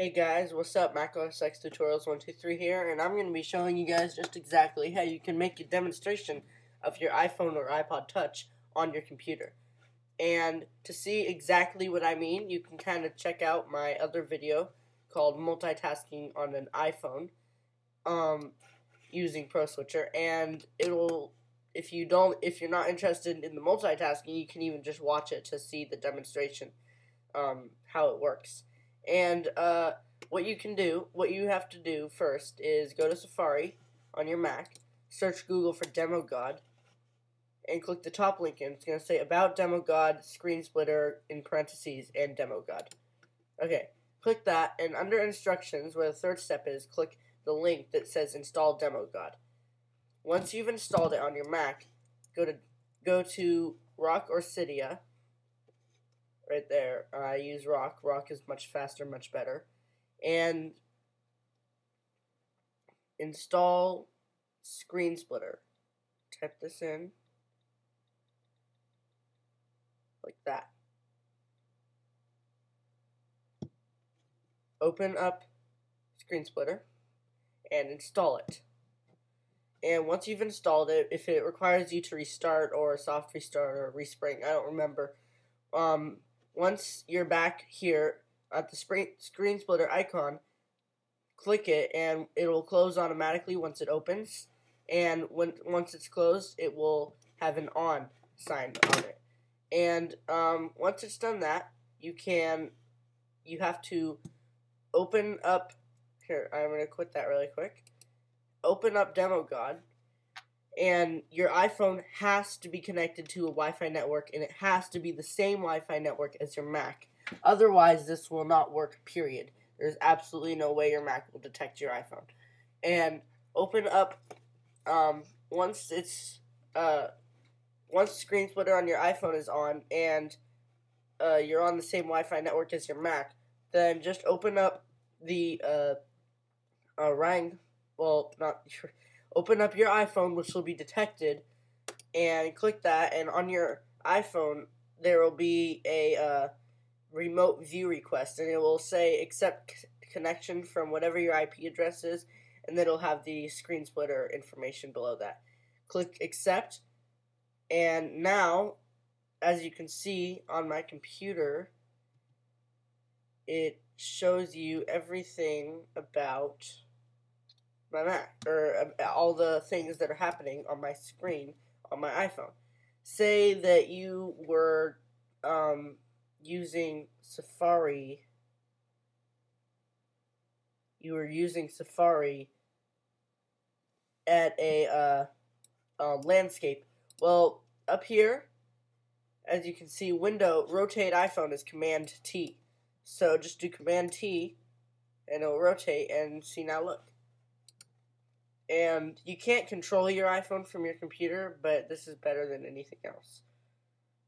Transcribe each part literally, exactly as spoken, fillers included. Hey guys, what's up? Mac O S X Tutorials one two three here, and I'm going to be showing you guys just exactly how you can make a demonstration of your iPhone or iPod Touch on your computer. And to see exactly what I mean, you can kind of check out my other video called Multitasking on an iPhone um, using Pro Switcher. And it'll, if you don't, if you're not interested in the multitasking, you can even just watch it to see the demonstration, um, how it works. And uh, what you can do, what you have to do first is go to Safari on your Mac, search Google for DemoGod, and click the top link, and it's going to say About DemoGod, ScreenSplitter, in parentheses, and DemoGod. Okay, click that, and under Instructions, where the third step is, click the link that says Install DemoGod. Once you've installed it on your Mac, go to, go to Rock or Cydia. Right there, I use Rock. Rock is much faster, much better. And install ScreenSplitter. Type this in like that. Open up ScreenSplitter and install it. And once you've installed it, if it requires you to restart or soft restart or respring, I don't remember. Um. Once you're back here at the ScreenSplitter icon, click it and it will close automatically once it opens. And when once it's closed, it will have an on sign on it. And um, once it's done that, you can you have to open up here. I'm gonna quit that really quick. Open up DemoGod, and your iPhone has to be connected to a Wi-Fi network, and it has to be the same Wi-Fi network as your Mac. Otherwise, this will not work, period. There's absolutely no way your Mac will detect your iPhone. And open up, um, once it's, uh, once ScreenSplitter on your iPhone is on, and uh, you're on the same Wi-Fi network as your Mac, then just open up the, uh, uh, Rang, well, not your... Open up your iPhone, which will be detected, and click that, and on your iPhone, there will be a uh, remote view request, and it will say, accept connection from whatever your I P address is, and then it'll have the ScreenSplitter information below that. Click accept, and now, as you can see on my computer, it shows you everything about my Mac, or uh, all the things that are happening on my screen on my iPhone. Say that you were um, using Safari, you were using Safari at a uh, uh, landscape. Well, up here, as you can see, window, rotate iPhone is Command T. So just do Command T, and it'll rotate, and see, now look. And you can't control your iPhone from your computer, but this is better than anything else.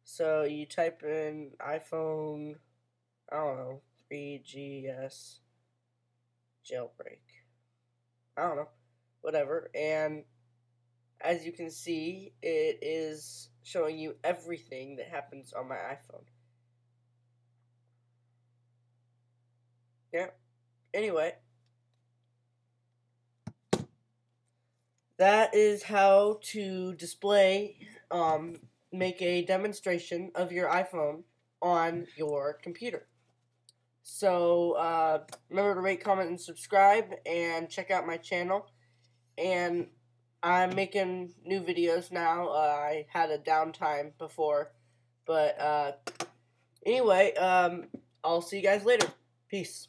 So you type in iPhone, I don't know, three G S jailbreak. I don't know, whatever. And as you can see, it is showing you everything that happens on my iPhone. Yeah, anyway. That is how to display, um, make a demonstration of your iPhone on your computer. So, uh, remember to rate, comment, and subscribe, and check out my channel. And I'm making new videos now. Uh, I had a downtime before. But, uh, anyway, um, I'll see you guys later. Peace.